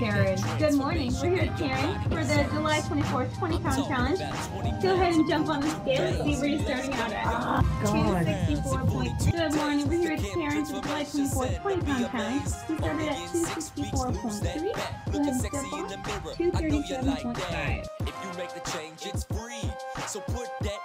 Karen, good morning. We're here, Karen, for the July 24th 20-pound challenge. Go ahead and jump on the scale and see where you're starting out at. 264.2. Good morning. We're here at Karen for the July 24th 20-pound challenge. We started at 264.3. Go ahead and step on 237.5. If you make the change, it's free. So put that